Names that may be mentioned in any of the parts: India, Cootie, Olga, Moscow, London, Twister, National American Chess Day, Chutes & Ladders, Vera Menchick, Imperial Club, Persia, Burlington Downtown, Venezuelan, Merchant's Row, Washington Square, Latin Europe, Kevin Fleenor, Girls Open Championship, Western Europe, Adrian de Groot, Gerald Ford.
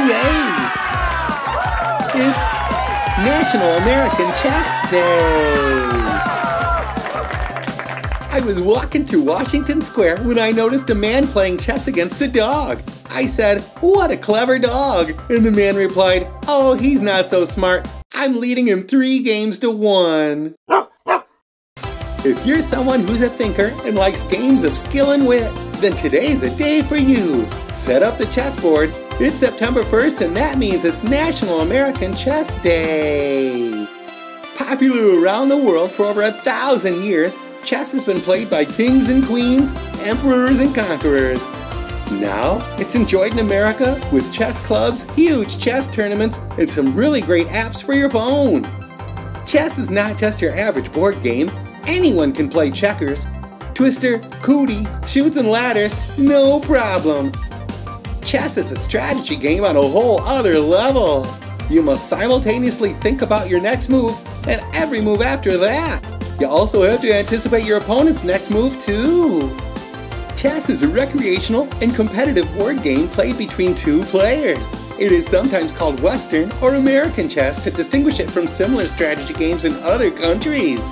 Yay! It's National American Chess Day! I was walking through Washington Square when I noticed a man playing chess against a dog. I said, "What a clever dog!" And the man replied, "Oh, he's not so smart. I'm leading him 3 games to 1. If you're someone who's a thinker and likes games of skill and wit, then today's a day for you. Set up the chessboard. It's September 1st and that means it's National American Chess Day. Popular around the world for over 1,000 years, chess has been played by kings and queens, emperors and conquerors. Now, it's enjoyed in America with chess clubs, huge chess tournaments, and some really great apps for your phone. Chess is not just your average board game. Anyone can play checkers. Twister, Cootie, Chutes and Ladders, no problem. Chess is a strategy game on a whole other level. You must simultaneously think about your next move and every move after that. You also have to anticipate your opponent's next move too. Chess is a recreational and competitive board game played between 2 players. It is sometimes called Western or American chess to distinguish it from similar strategy games in other countries.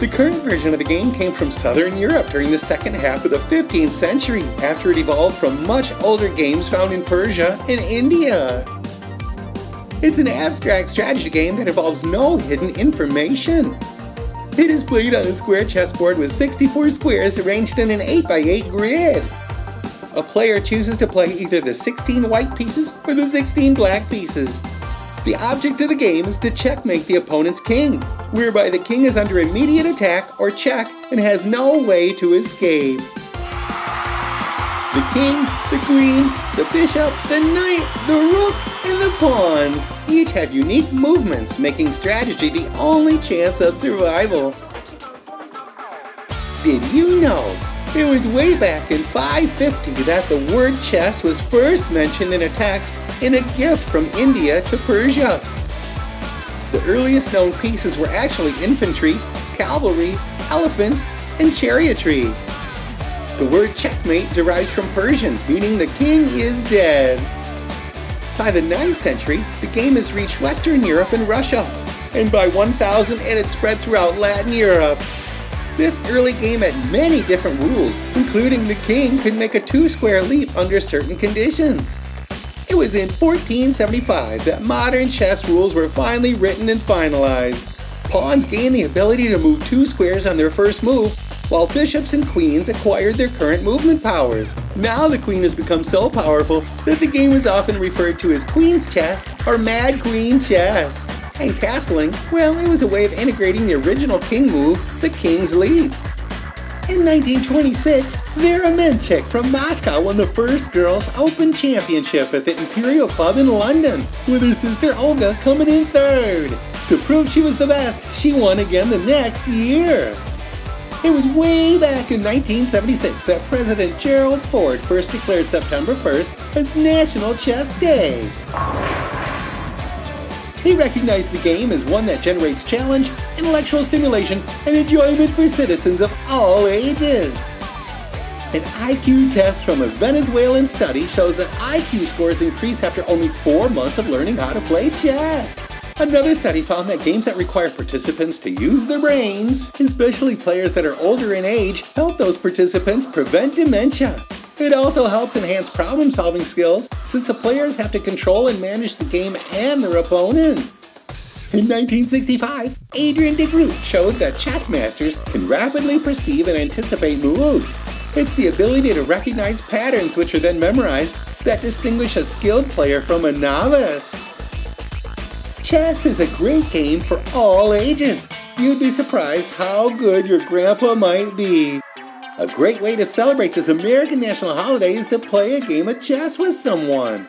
The current version of the game came from Southern Europe during the second half of the 15th century, after it evolved from much older games found in Persia and India. It's an abstract strategy game that involves no hidden information. It is played on a square chessboard with 64 squares arranged in an 8x8 grid. A player chooses to play either the 16 white pieces or the 16 black pieces. The object of the game is to checkmate the opponent's king, whereby the king is under immediate attack or check and has no way to escape. The king, the queen, the bishop, the knight, the rook, and the pawns each have unique movements, making strategy the only chance of survival. Did you know? It was way back in 550 that the word chess was first mentioned in a text in a gift from India to Persia. The earliest known pieces were actually infantry, cavalry, elephants, and chariotry. The word checkmate derives from Persian, meaning the king is dead. By the 9th century, the game has reached Western Europe and Russia, and by 1000 it had spread throughout Latin Europe. This early game had many different rules, including the king could make a 2-square leap under certain conditions. It was in 1475 that modern chess rules were finally written and finalized. Pawns gained the ability to move 2 squares on their first move, while bishops and queens acquired their current movement powers. Now the queen has become so powerful that the game is often referred to as Queen's Chess or Mad Queen Chess. And castling, well, it was a way of integrating the original king move, the King's Leap. In 1926, Vera Menchick from Moscow won the first Girls' Open Championship at the Imperial Club in London, with her sister Olga coming in 3rd. To prove she was the best, she won again the next year. It was way back in 1976 that President Gerald Ford first declared September 1st as National Chess Day. He recognized the game as one that generates challenge, intellectual stimulation, and enjoyment for citizens of all ages. An IQ test from a Venezuelan study shows that IQ scores increase after only 4 months of learning how to play chess. Another study found that games that require participants to use their brains, especially players that are older in age, help those participants prevent dementia. It also helps enhance problem-solving skills, since the players have to control and manage the game and their opponent. In 1965, Adrian de Groot showed that chess masters can rapidly perceive and anticipate moves. It's the ability to recognize patterns, which are then memorized, that distinguish a skilled player from a novice. Chess is a great game for all ages. You'd be surprised how good your grandpa might be. A great way to celebrate this American national holiday is to play a game of chess with someone.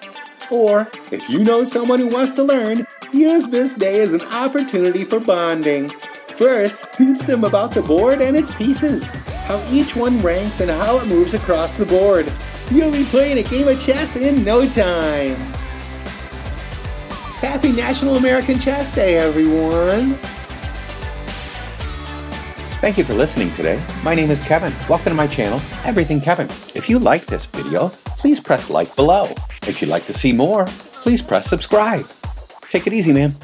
Or, if you know someone who wants to learn, use this day as an opportunity for bonding. First, teach them about the board and its pieces, how each one ranks and how it moves across the board. You'll be playing a game of chess in no time. Happy National American Chess Day, everyone! Thank you for listening today. My name is Kevin. Welcome to my channel, Everything Kevin. If you like this video, please press like below. If you'd like to see more, please press subscribe. Take it easy, man.